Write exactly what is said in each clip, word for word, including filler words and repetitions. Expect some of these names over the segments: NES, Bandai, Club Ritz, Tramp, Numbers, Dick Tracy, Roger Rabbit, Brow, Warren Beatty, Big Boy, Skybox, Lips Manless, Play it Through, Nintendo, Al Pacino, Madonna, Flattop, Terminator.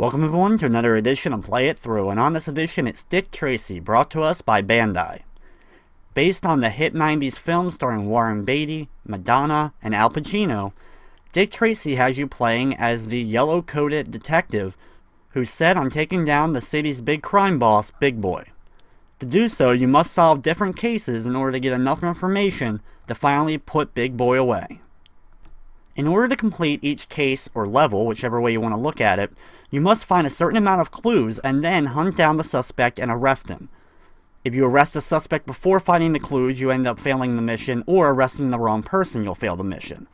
Welcome everyone to another edition of Play It Through, and on this edition it's Dick Tracy, brought to us by Bandai. Based on the hit nineties film starring Warren Beatty, Madonna, and Al Pacino, Dick Tracy has you playing as the yellow-coated detective who's set on taking down the city's big crime boss, Big Boy. To do so, you must solve different cases in order to get enough information to finally put Big Boy away. In order to complete each case or level, whichever way you want to look at it, you must find a certain amount of clues and then hunt down the suspect and arrest him. If you arrest a suspect before finding the clues, you end up failing the mission, or arresting the wrong person, you'll fail the mission.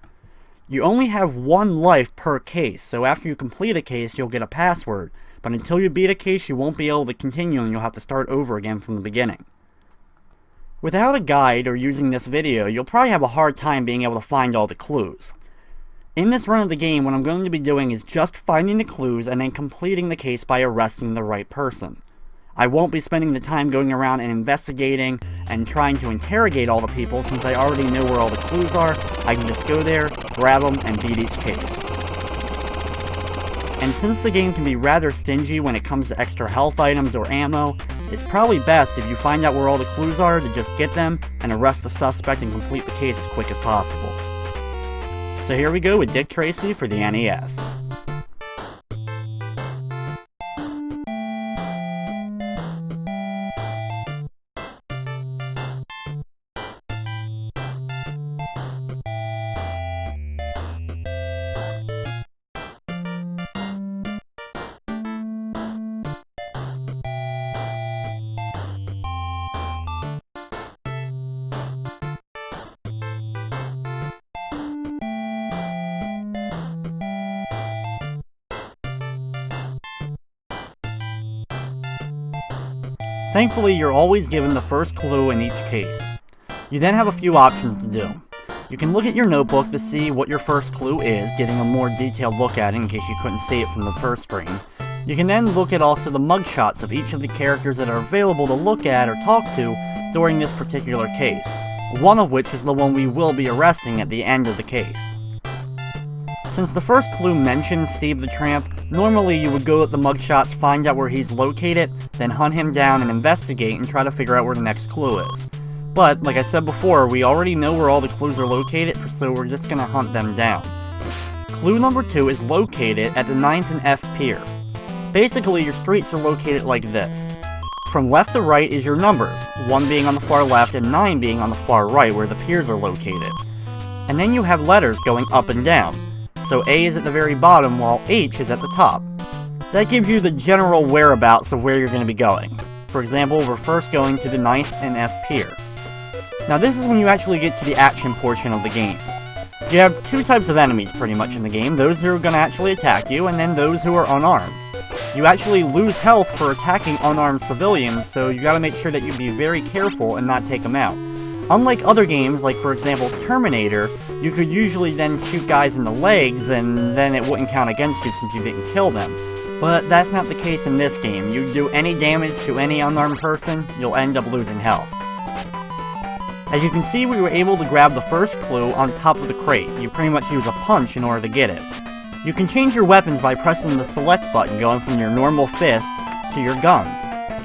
You only have one life per case, so after you complete a case, you'll get a password, but until you beat a case, you won't be able to continue and you'll have to start over again from the beginning. Without a guide or using this video, you'll probably have a hard time being able to find all the clues. In this run of the game, what I'm going to be doing is just finding the clues and then completing the case by arresting the right person. I won't be spending the time going around and investigating and trying to interrogate all the people, since I already know where all the clues are. I can just go there, grab them, and beat each case. And since the game can be rather stingy when it comes to extra health items or ammo, it's probably best if you find out where all the clues are to just get them and arrest the suspect and complete the case as quick as possible. So here we go with Dick Tracy for the N E S. Thankfully, you're always given the first clue in each case. You then have a few options to do. You can look at your notebook to see what your first clue is, getting a more detailed look at it in case you couldn't see it from the first screen. You can then look at also the mugshots of each of the characters that are available to look at or talk to during this particular case, one of which is the one we will be arresting at the end of the case. Since the first clue mentioned Steve the Tramp, normally you would go at the mugshots, find out where he's located, then hunt him down and investigate and try to figure out where the next clue is. But, like I said before, we already know where all the clues are located, so we're just going to hunt them down. Clue number two is located at the ninth and F Pier. Basically, your streets are located like this. From left to right is your numbers, one being on the far left and nine being on the far right where the piers are located. And then you have letters going up and down. So A is at the very bottom, while H is at the top. That gives you the general whereabouts of where you're going to be going. For example, we're first going to the ninth and F Pier. Now this is when you actually get to the action portion of the game. You have two types of enemies pretty much in the game, those who are going to actually attack you, and then those who are unarmed. You actually lose health for attacking unarmed civilians, so you got to make sure that you be very careful and not take them out. Unlike other games, like for example Terminator, you could usually then shoot guys in the legs and then it wouldn't count against you since you didn't kill them. But that's not the case in this game. You do any damage to any unarmed person, you'll end up losing health. As you can see, we were able to grab the first clue on top of the crate. You pretty much use a punch in order to get it. You can change your weapons by pressing the select button, going from your normal fist to your guns.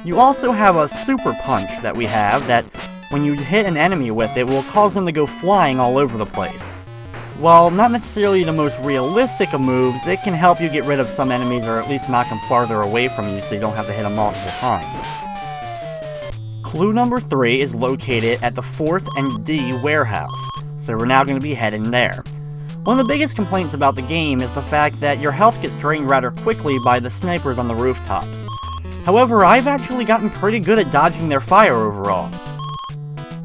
You also have a super punch that we have that, when you hit an enemy with it, will cause them to go flying all over the place. While not necessarily the most realistic of moves, it can help you get rid of some enemies or at least knock them farther away from you so you don't have to hit them multiple times. Clue number three is located at the fourth and D warehouse, so we're now going to be heading there. One of the biggest complaints about the game is the fact that your health gets drained rather quickly by the snipers on the rooftops. However, I've actually gotten pretty good at dodging their fire overall.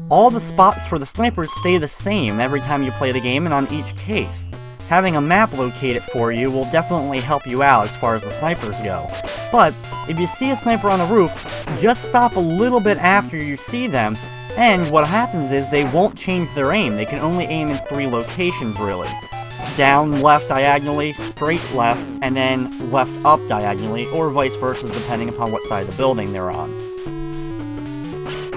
All the spots for the snipers stay the same every time you play the game and on each case. Having a map located for you will definitely help you out as far as the snipers go. But if you see a sniper on a roof, just stop a little bit after you see them, and what happens is they won't change their aim. They can only aim in three locations really. Down left diagonally, straight left, and then left up diagonally, or vice versa depending upon what side of the building they're on.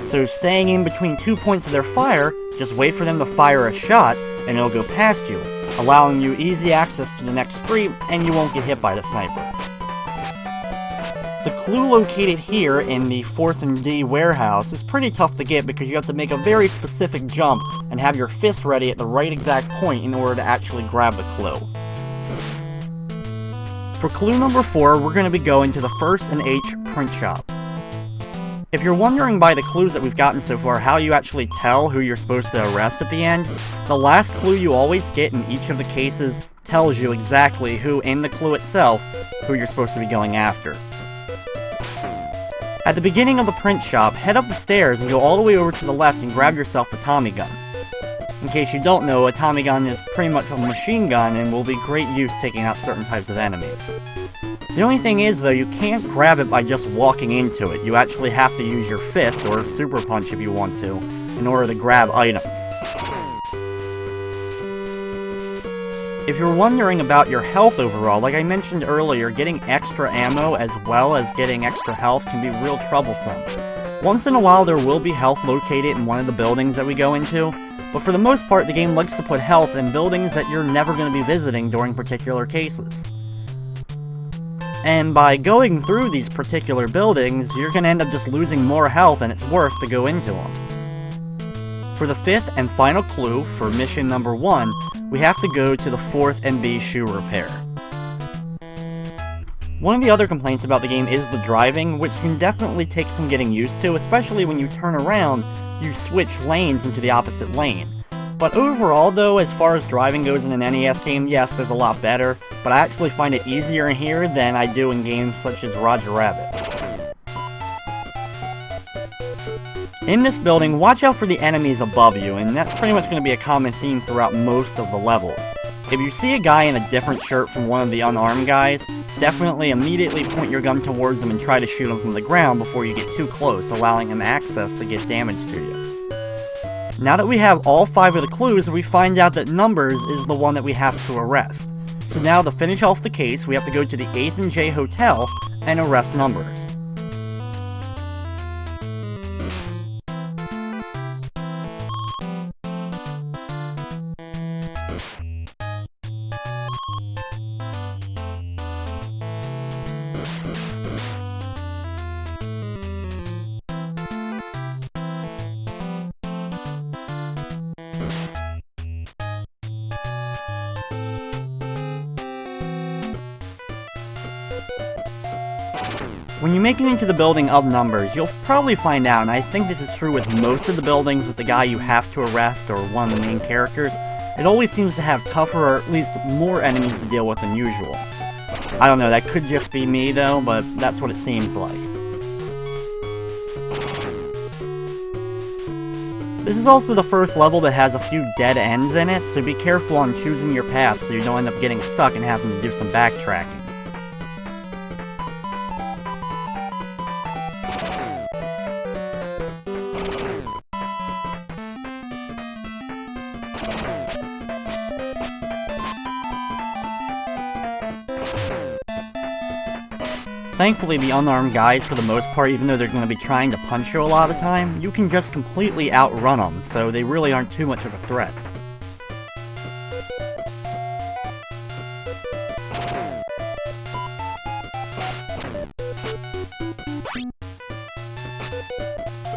So staying in between two points of their fire, just wait for them to fire a shot, and it'll go past you, allowing you easy access to the next street, and you won't get hit by the sniper. The clue located here in the fourth and D warehouse is pretty tough to get because you have to make a very specific jump and have your fist ready at the right exact point in order to actually grab the clue. For clue number four, we're going to be going to the first and H print shop. If you're wondering by the clues that we've gotten so far how you actually tell who you're supposed to arrest at the end, the last clue you always get in each of the cases tells you exactly who in the clue itself, who you're supposed to be going after. At the beginning of the print shop, head up the stairs and go all the way over to the left and grab yourself a Tommy gun. In case you don't know, a Tommy gun is pretty much a machine gun and will be great use taking out certain types of enemies. The only thing is though, you can't grab it by just walking into it. You actually have to use your fist, or super punch if you want to, in order to grab items. If you're wondering about your health overall, like I mentioned earlier, getting extra ammo as well as getting extra health can be real troublesome. Once in a while there will be health located in one of the buildings that we go into, but for the most part the game likes to put health in buildings that you're never going to be visiting during particular cases. And by going through these particular buildings, you're going to end up just losing more health than it's worth to go into them. For the fifth and final clue for mission number one, we have to go to the fourth and B shoe repair. One of the other complaints about the game is the driving, which can definitely take some getting used to, especially when you turn around, you switch lanes into the opposite lane. But overall though, as far as driving goes in an N E S game, yes, there's a lot better, but I actually find it easier in here than I do in games such as Roger Rabbit. In this building, watch out for the enemies above you, and that's pretty much going to be a common theme throughout most of the levels. If you see a guy in a different shirt from one of the unarmed guys, definitely immediately point your gun towards him and try to shoot him from the ground before you get too close, allowing him access to get damage to you. Now that we have all five of the clues, we find out that Numbers is the one that we have to arrest. So now to finish off the case, we have to go to the eighth and J Hotel and arrest Numbers. When you make it into the building of Numbers, you'll probably find out, and I think this is true with most of the buildings with the guy you have to arrest or one of the main characters, it always seems to have tougher or at least more enemies to deal with than usual. I don't know, that could just be me though, but that's what it seems like. This is also the first level that has a few dead ends in it, so be careful on choosing your path so you don't end up getting stuck and having to do some backtracking. Thankfully, the unarmed guys, for the most part, even though they're going to be trying to punch you a lot of the time, you can just completely outrun them, so they really aren't too much of a threat.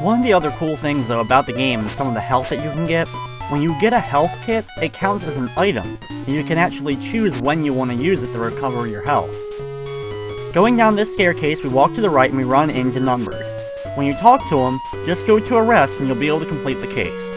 One of the other cool things, though, about the game is some of the health that you can get. When you get a health kit, it counts as an item, and you can actually choose when you want to use it to recover your health. Going down this staircase, we walk to the right and we run into Numbers. When you talk to him, just go to arrest and you'll be able to complete the case.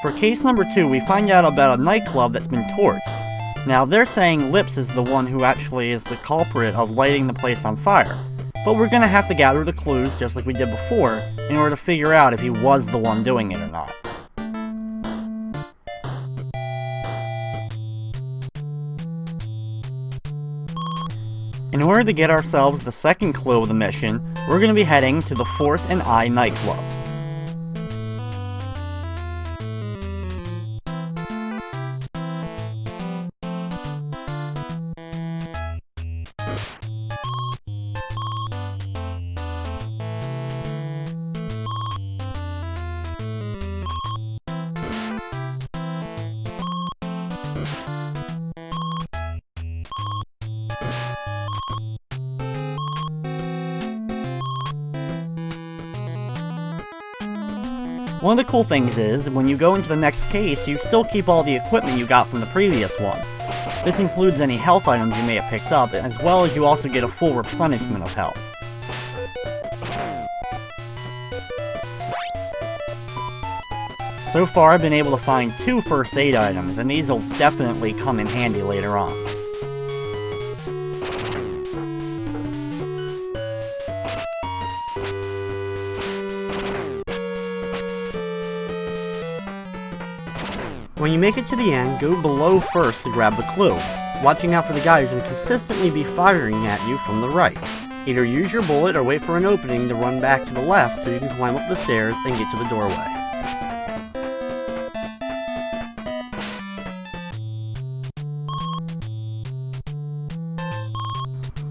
For case number two, we find out about a nightclub that's been torched. Now, they're saying Lips is the one who actually is the culprit of lighting the place on fire, But we're gonna have to gather the clues just like we did before in order to figure out if he was the one doing it or not. In order to get ourselves the second clue of the mission, we're gonna be heading to the Fourth and I nightclub. One of the cool things is, when you go into the next case, you still keep all the equipment you got from the previous one. This includes any health items you may have picked up, as well as you also get a full replenishment of health. So far I've been able to find two first aid items, and these will definitely come in handy later on. When you make it to the end, go below first to grab the clue, watching out for the guy who can consistently be firing at you from the right. Either use your bullet or wait for an opening to run back to the left so you can climb up the stairs and get to the doorway.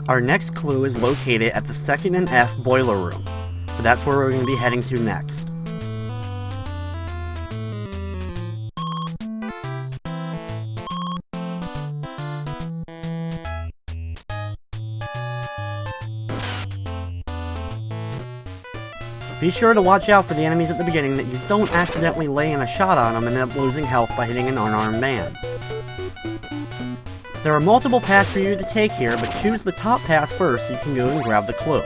Our next clue is located at the second and F boiler room, so that's where we're going to be heading to next. Be sure to watch out for the enemies at the beginning that you don't accidentally lay in a shot on them and end up losing health by hitting an unarmed man. There are multiple paths for you to take here, but choose the top path first so you can go and grab the clue.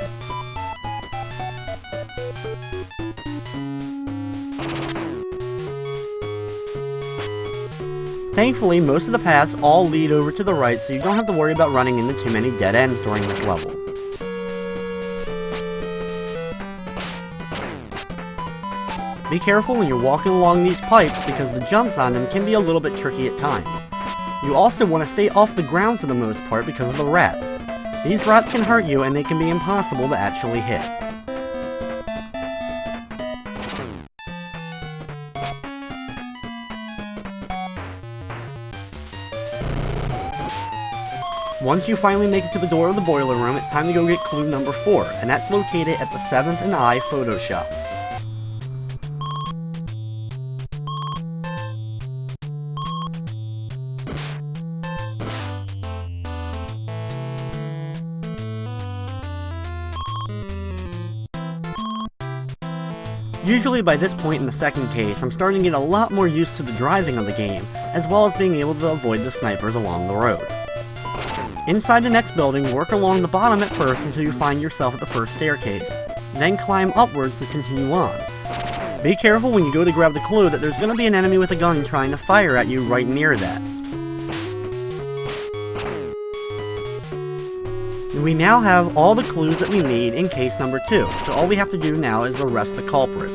Thankfully, most of the paths all lead over to the right, so you don't have to worry about running into too many dead ends during this level. Be careful when you're walking along these pipes because the jumps on them can be a little bit tricky at times. You also want to stay off the ground for the most part because of the rats. These rats can hurt you and they can be impossible to actually hit. Once you finally make it to the door of the boiler room, it's time to go get clue number four, and that's located at the seventh and I photo shop. Usually by this point in the second case, I'm starting to get a lot more used to the driving of the game, as well as being able to avoid the snipers along the road. Inside the next building, work along the bottom at first until you find yourself at the first staircase, then climb upwards to continue on. Be careful when you go to grab the clue that there's going to be an enemy with a gun trying to fire at you right near that. We now have all the clues that we need in case number two, so all we have to do now is arrest the culprit,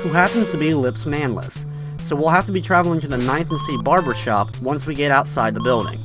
who happens to be Lips Manless, so we'll have to be traveling to the ninth and C barbershop once we get outside the building.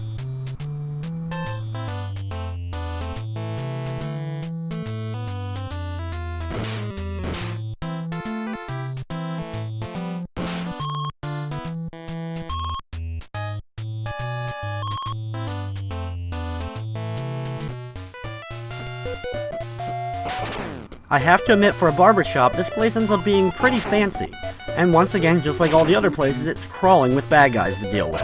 I have to admit, for a barbershop, this place ends up being pretty fancy, and once again, just like all the other places, it's crawling with bad guys to deal with.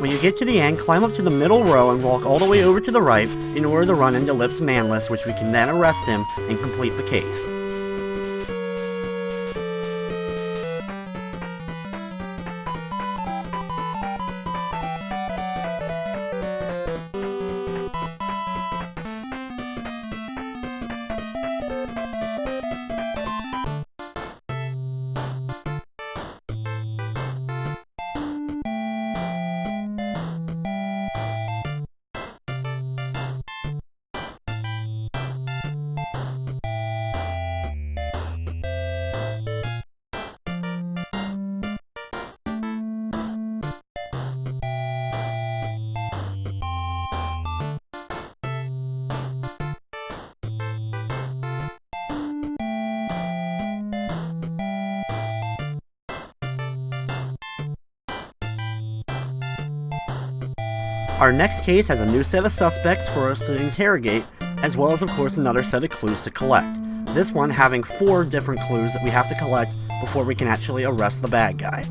When you get to the end, climb up to the middle row and walk all the way over to the right in order to run into Lips Manless, which we can then arrest him and complete the case. Our next case has a new set of suspects for us to interrogate, as well as of course another set of clues to collect. This one having four different clues that we have to collect before we can actually arrest the bad guy.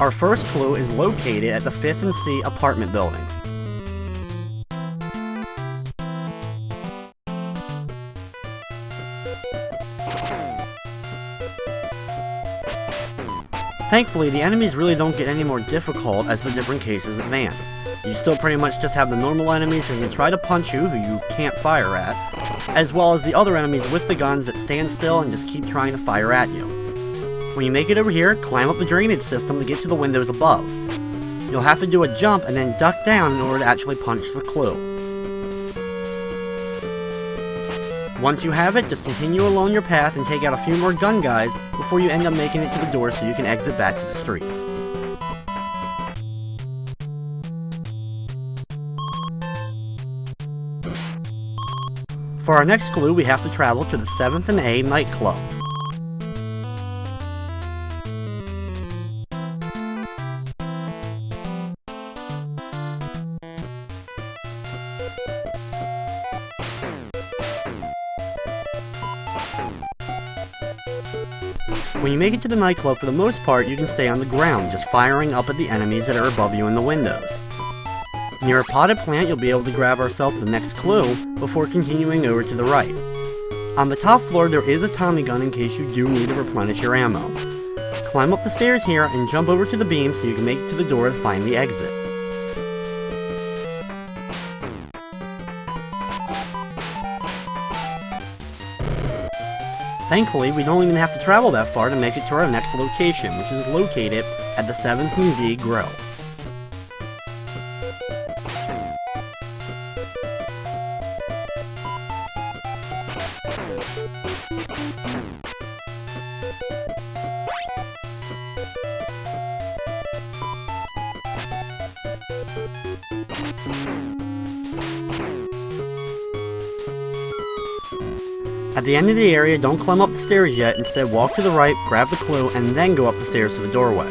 Our first clue is located at the fifth and C apartment building. Thankfully, the enemies really don't get any more difficult as the different cases advance. You still pretty much just have the normal enemies who can try to punch you, who you can't fire at, as well as the other enemies with the guns that stand still and just keep trying to fire at you. When you make it over here, climb up the drainage system to get to the windows above. You'll have to do a jump and then duck down in order to actually punch the clue. Once you have it, just continue along your path and take out a few more gun guys before you end up making it to the door so you can exit back to the streets. For our next clue, we have to travel to the seventh and A nightclub. When you make it to the nightclub, for the most part, you can stay on the ground, just firing up at the enemies that are above you in the windows. Near a potted plant, you'll be able to grab ourselves the next clue before continuing over to the right. On the top floor, there is a Tommy gun in case you do need to replenish your ammo. Climb up the stairs here and jump over to the beam so you can make it to the door to find the exit. Thankfully, we don't even have to travel that far to make it to our next location, which is located at the seventh and D Grill. At the end of the area, don't climb up the stairs yet, instead walk to the right, grab the clue, and then go up the stairs to the doorway.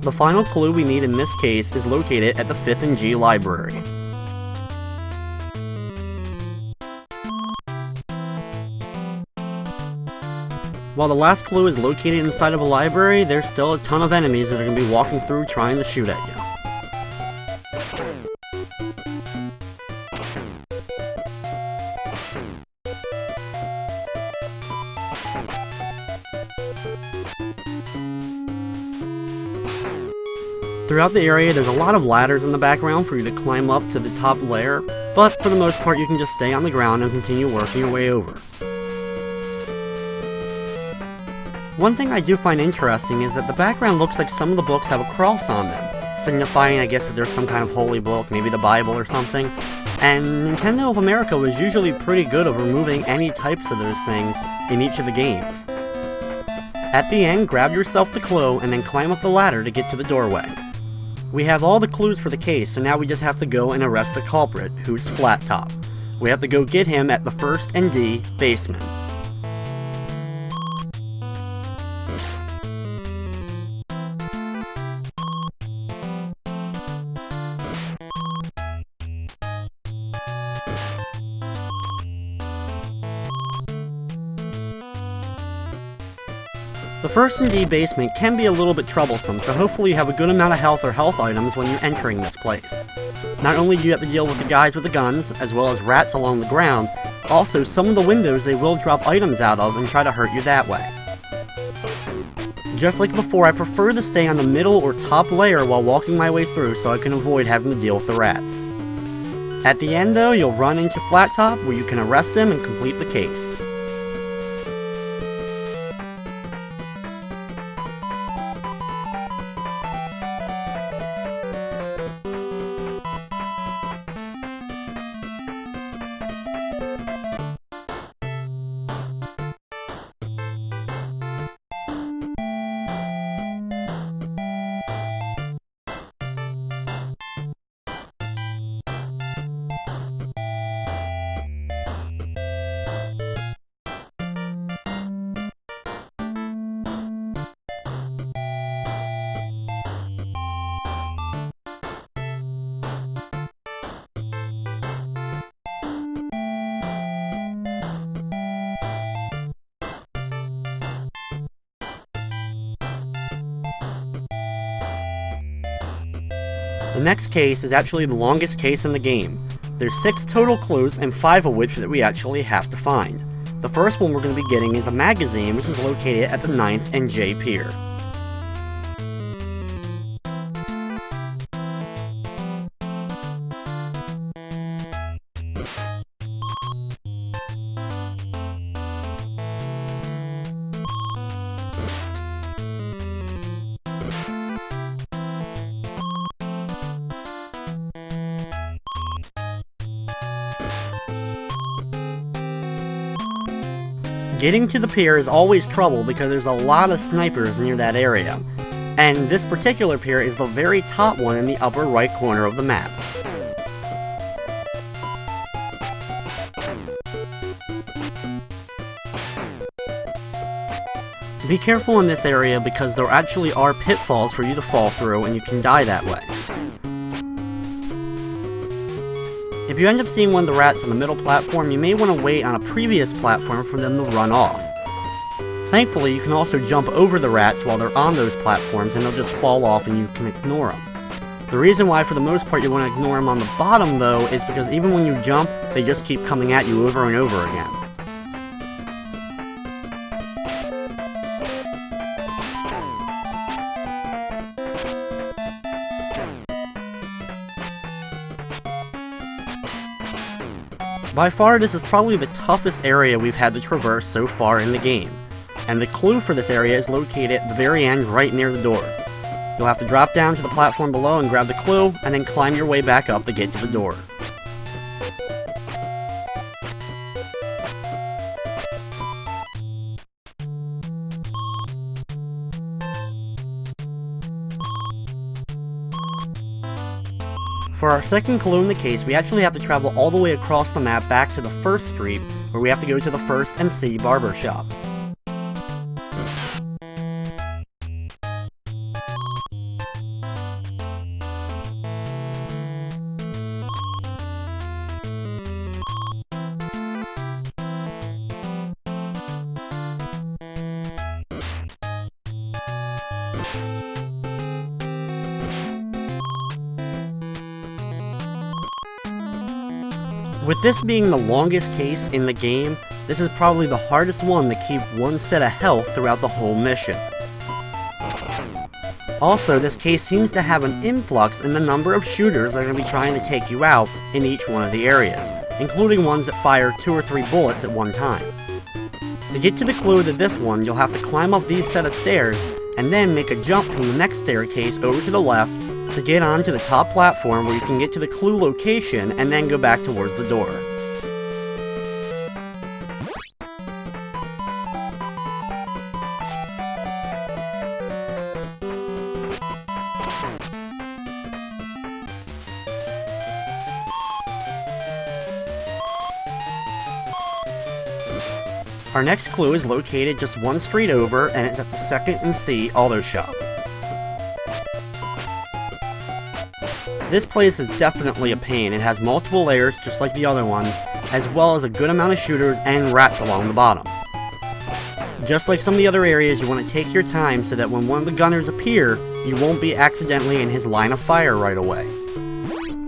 The final clue we need in this case is located at the fifth and G library. While the last clue is located inside of a library, there's still a ton of enemies that are going to be walking through trying to shoot at you. Throughout the area, there's a lot of ladders in the background for you to climb up to the top layer, but for the most part you can just stay on the ground and continue working your way over. One thing I do find interesting is that the background looks like some of the books have a cross on them, signifying I guess that there's some kind of holy book, maybe the Bible or something, and Nintendo of America was usually pretty good at removing any types of those things in each of the games. At the end, grab yourself the clue and then climb up the ladder to get to the doorway. We have all the clues for the case, so now we just have to go and arrest the culprit, who's Flattop. We have to go get him at the first and D basement. The first and D basement can be a little bit troublesome, so hopefully you have a good amount of health or health items when you're entering this place. Not only do you have to deal with the guys with the guns, as well as rats along the ground, also some of the windows they will drop items out of and try to hurt you that way. Just like before, I prefer to stay on the middle or top layer while walking my way through so I can avoid having to deal with the rats. At the end though, you'll run into Flattop where you can arrest him and complete the case. The next case is actually the longest case in the game. There's six total clues, and five of which that we actually have to find. The first one we're going to be getting is a magazine, which is located at the ninth and J Pier. Getting to the pier is always trouble because there's a lot of snipers near that area, and this particular pier is the very top one in the upper right corner of the map. Be careful in this area because there actually are pitfalls for you to fall through and you can die that way. If you end up seeing one of the rats on the middle platform, you may want to wait on a previous platform for them to run off. Thankfully, you can also jump over the rats while they're on those platforms and they'll just fall off and you can ignore them. The reason why for the most part you want to ignore them on the bottom though is because even when you jump, they just keep coming at you over and over again. By far, this is probably the toughest area we've had to traverse so far in the game, and the clue for this area is located at the very end right near the door. You'll have to drop down to the platform below and grab the clue, and then climb your way back up to get to the door. For our second clue in the case, we actually have to travel all the way across the map back to the first street, where we have to go to the First and C Barber Shop. With this being the longest case in the game, this is probably the hardest one to keep one set of health throughout the whole mission. Also, this case seems to have an influx in the number of shooters that are going to be trying to take you out in each one of the areas, including ones that fire two or three bullets at one time. To get to the clue to this one, you'll have to climb up these set of stairs, and then make a jump from the next staircase over to the left, to get onto the top platform where you can get to the clue location and then go back towards the door. Our next clue is located just one street over and it's at the Second and C Auto Shop. This place is definitely a pain. It has multiple layers just like the other ones, as well as a good amount of shooters and rats along the bottom. Just like some of the other areas, you want to take your time so that when one of the gunners appear, you won't be accidentally in his line of fire right away.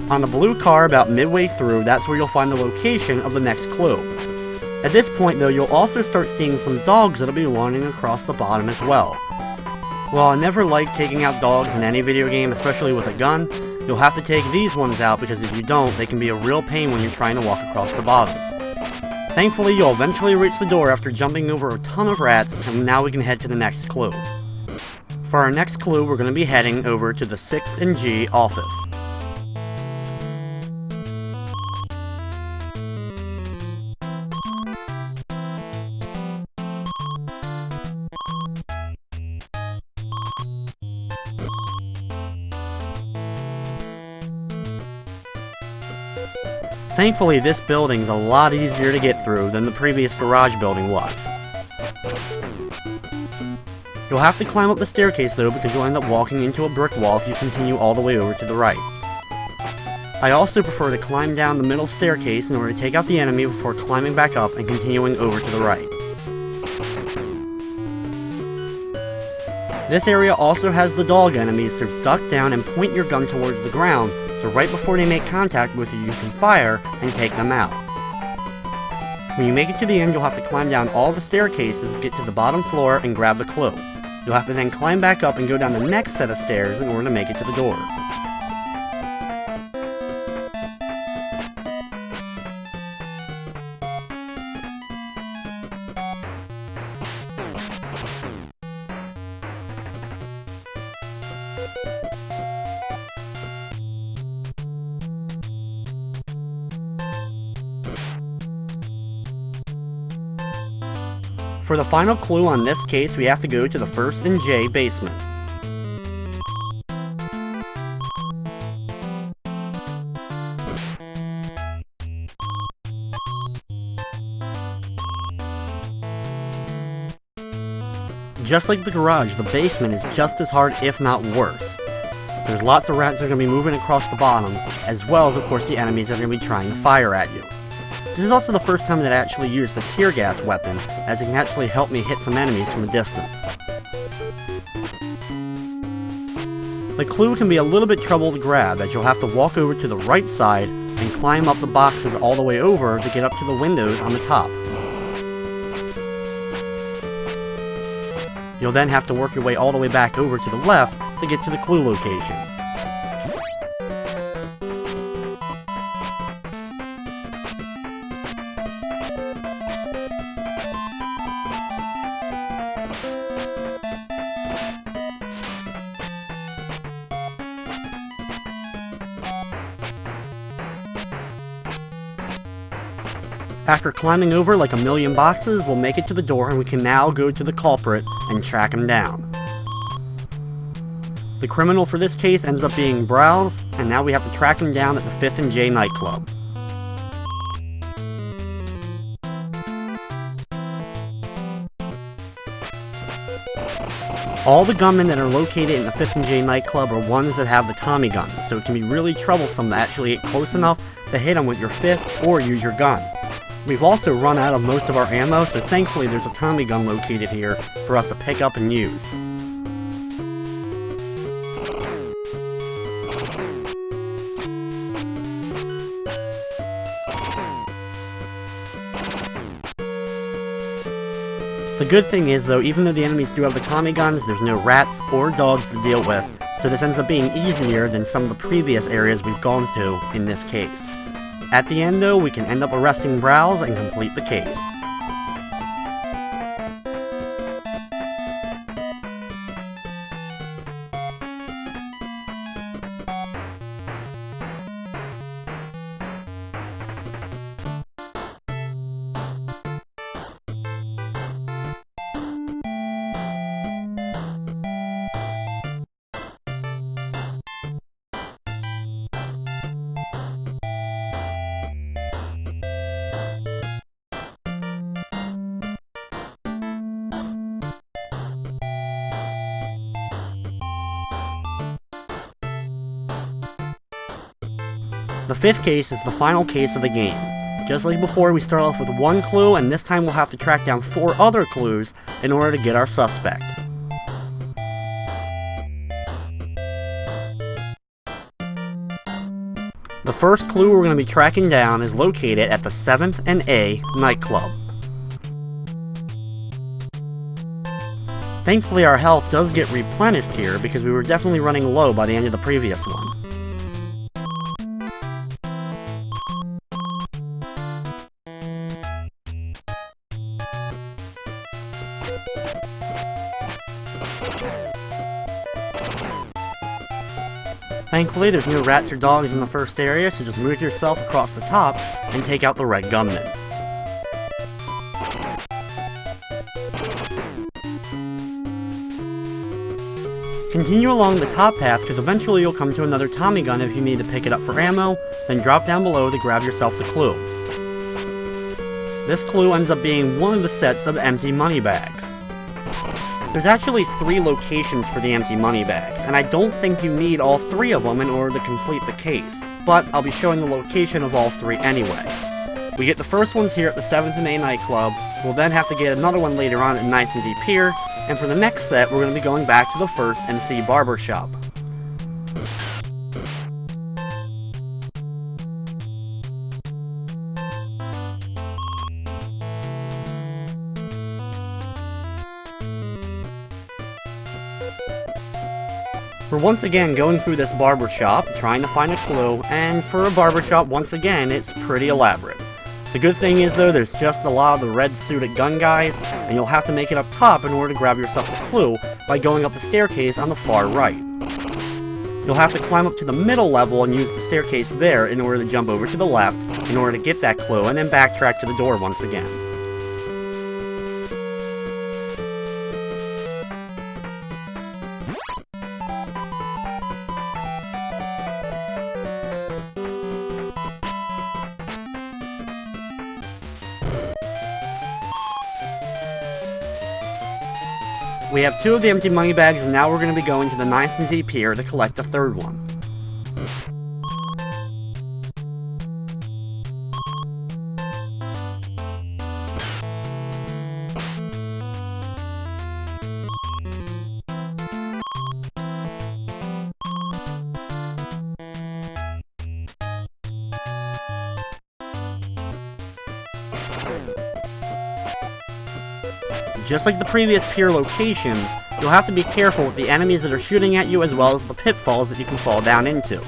On the blue car about midway through, that's where you'll find the location of the next clue. At this point though, you'll also start seeing some dogs that'll be wandering across the bottom as well. While I never like taking out dogs in any video game, especially with a gun, you'll have to take these ones out because if you don't, they can be a real pain when you're trying to walk across the bottom. Thankfully, you'll eventually reach the door after jumping over a ton of rats, and now we can head to the next clue. For our next clue, we're going to be heading over to the sixth and G office. Thankfully, this building's a lot easier to get through than the previous garage building was. You'll have to climb up the staircase though because you'll end up walking into a brick wall if you continue all the way over to the right. I also prefer to climb down the middle staircase in order to take out the enemy before climbing back up and continuing over to the right. This area also has the dog enemies, so duck down and point your gun towards the ground, so right before they make contact with you, you can fire and take them out. When you make it to the end, you'll have to climb down all the staircases, get to the bottom floor, and grab the clue. You'll have to then climb back up and go down the next set of stairs in order to make it to the door. For the final clue on this case, we have to go to the First and J basement. Just like the garage, the basement is just as hard, if not worse. There's lots of rats that are going to be moving across the bottom, as well as, of course, the enemies that are going to be trying to fire at you. This is also the first time that I actually used the tear gas weapon, as it can actually help me hit some enemies from a distance. The clue can be a little bit trouble to grab, as you'll have to walk over to the right side and climb up the boxes all the way over to get up to the windows on the top. You'll then have to work your way all the way back over to the left to get to the clue location. After climbing over like a million boxes, we'll make it to the door and we can now go to the culprit and track him down. The criminal for this case ends up being Brow, and now we have to track him down at the Fifth and J nightclub. All the gunmen that are located in the Fifth and J nightclub are ones that have the Tommy guns, so it can be really troublesome to actually get close enough to hit them with your fist or use your gun. We've also run out of most of our ammo, so thankfully there's a Tommy gun located here for us to pick up and use. The good thing is, though, even though the enemies do have the Tommy guns, there's no rats or dogs to deal with, so this ends up being easier than some of the previous areas we've gone to in this case. At the end, though, we can end up arresting Brow and complete the case. The fifth case is the final case of the game. Just like before, we start off with one clue, and this time we'll have to track down four other clues in order to get our suspect. The first clue we're going to be tracking down is located at the seventh and A nightclub. Thankfully, our health does get replenished here, because we were definitely running low by the end of the previous one. Thankfully, there's no rats or dogs in the first area, so just move yourself across the top and take out the red gunman. Continue along the top path, because eventually you'll come to another Tommy gun if you need to pick it up for ammo, then drop down below to grab yourself the clue. This clue ends up being one of the sets of empty money bags. There's actually three locations for the empty money bags, and I don't think you need all three of them in order to complete the case, but I'll be showing the location of all three anyway. We get the first ones here at the seventh and A nightclub, We'll then have to get another one later on at ninth and D Pier, and for the next set we're going to be going back to the first and C Barber Shop. We're once again going through this barber shop, trying to find a clue, and for a barber shop, once again, it's pretty elaborate. The good thing is, though, there's just a lot of the red-suited gun guys, and you'll have to make it up top in order to grab yourself a clue by going up the staircase on the far right. You'll have to climb up to the middle level and use the staircase there in order to jump over to the left in order to get that clue, and then backtrack to the door once again. We have two of the empty money bags, and now we're going to be going to the ninth and D Pier to collect the third one. Just like the previous pier locations, you'll have to be careful with the enemies that are shooting at you as well as the pitfalls that you can fall down into.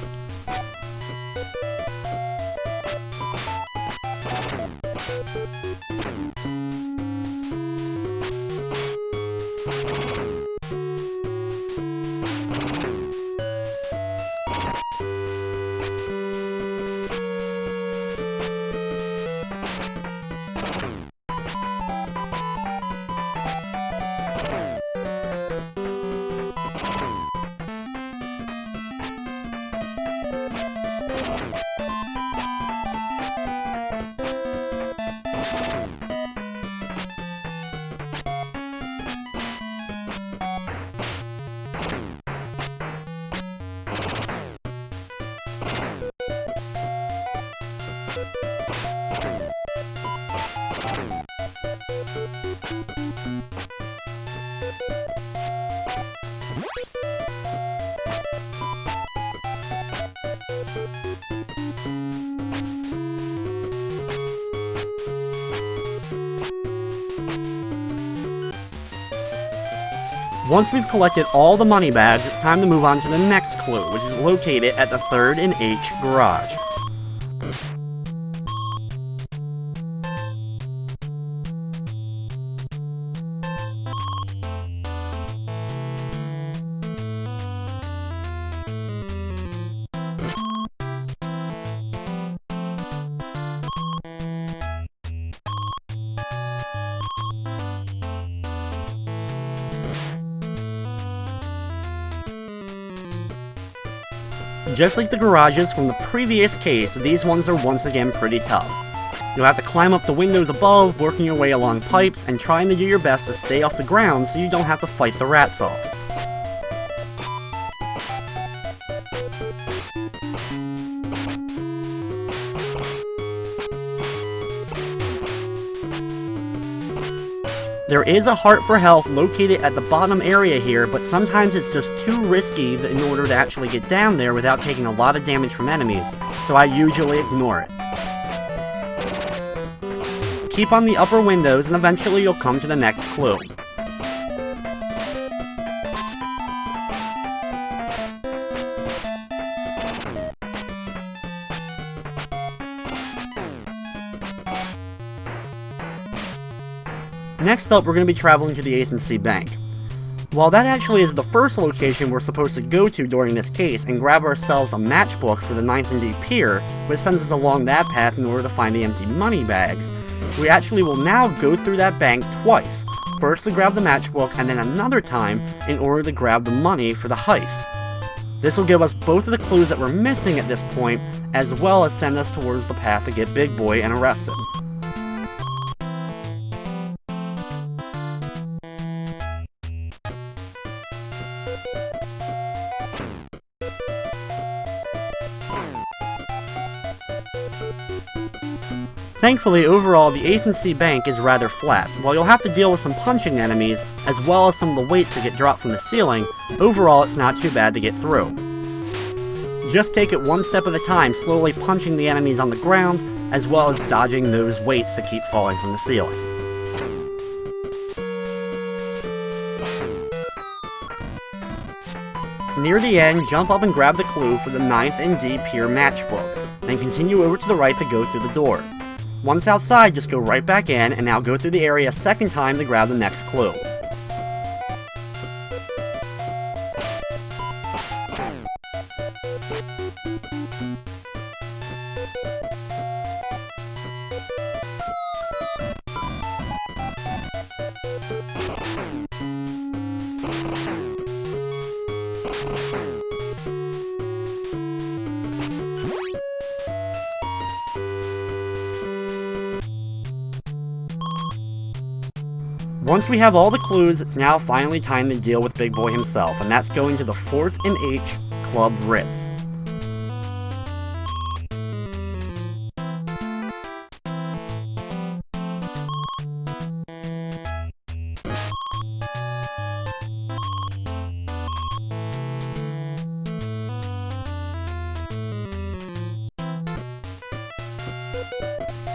Once we've collected all the money bags, it's time to move on to the next clue, which is located at the third and H garage. Just like the garages from the previous case, these ones are once again pretty tough. You'll have to climb up the windows above, working your way along pipes, and trying to do your best to stay off the ground so you don't have to fight the rats off. There is a Heart for Health located at the bottom area here, but sometimes it's just too risky in order to actually get down there without taking a lot of damage from enemies, so I usually ignore it. Keep on the upper windows and eventually you'll come to the next clue. Next up, we're going to be traveling to the eighth and C Bank. While that actually is the first location we're supposed to go to during this case and grab ourselves a matchbook for the ninth and D Pier, which sends us along that path in order to find the empty money bags, we actually will now go through that bank twice, first to grab the matchbook and then another time in order to grab the money for the heist. This will give us both of the clues that we're missing at this point, as well as send us towards the path to get Big Boy and arrest him. Thankfully, overall, the agency bank is rather flat. While you'll have to deal with some punching enemies, as well as some of the weights that get dropped from the ceiling, overall it's not too bad to get through. Just take it one step at a time, slowly punching the enemies on the ground, as well as dodging those weights that keep falling from the ceiling. Near the end, jump up and grab the clue for the ninth and D Pier matchbook, then continue over to the right to go through the door. Once outside, just go right back in, and now go through the area a second time to grab the next clue. Once we have all the clues, it's now finally time to deal with Big Boy himself, and that's going to the fourth and H Club Ritz.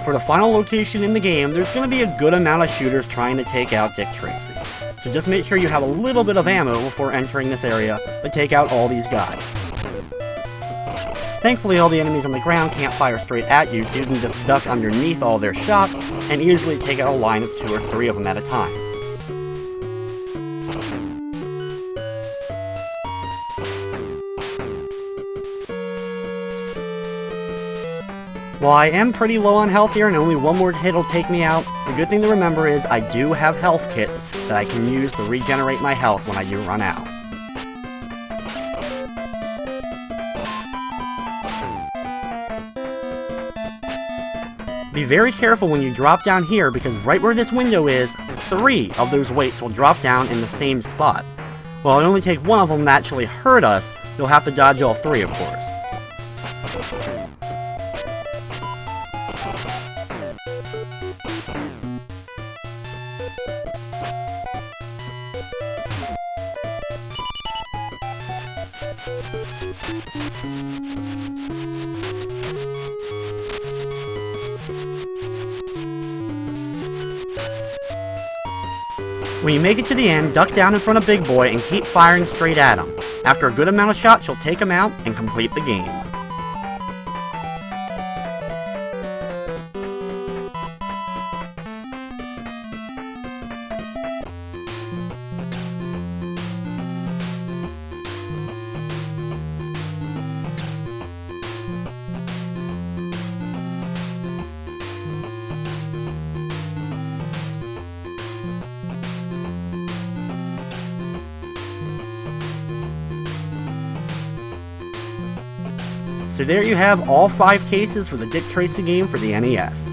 For the final location in the game, there's going to be a good amount of shooters trying to take out Dick Tracy. So just make sure you have a little bit of ammo before entering this area, but take out all these guys. Thankfully, all the enemies on the ground can't fire straight at you, so you can just duck underneath all their shots, and easily take out a line of two or three of them at a time. While I am pretty low on health here and only one more hit will take me out, the good thing to remember is I do have health kits that I can use to regenerate my health when I do run out. Be very careful when you drop down here, because right where this window is, three of those weights will drop down in the same spot. While it only takes one of them to actually hurt us, you'll have to dodge all three, of course. When you make it to the end, duck down in front of Big Boy and keep firing straight at him. After a good amount of shots, you'll take him out and complete the game. So there you have all five cases for the Dick Tracy game for the N E S.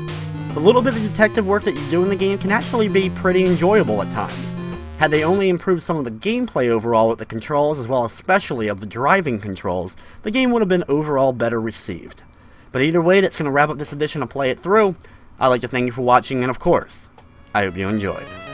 The little bit of detective work that you do in the game can actually be pretty enjoyable at times. Had they only improved some of the gameplay overall with the controls, as well as especially of the driving controls, the game would have been overall better received. But either way, that's going to wrap up this edition of Play It Through. I'd like to thank you for watching, and of course, I hope you enjoyed.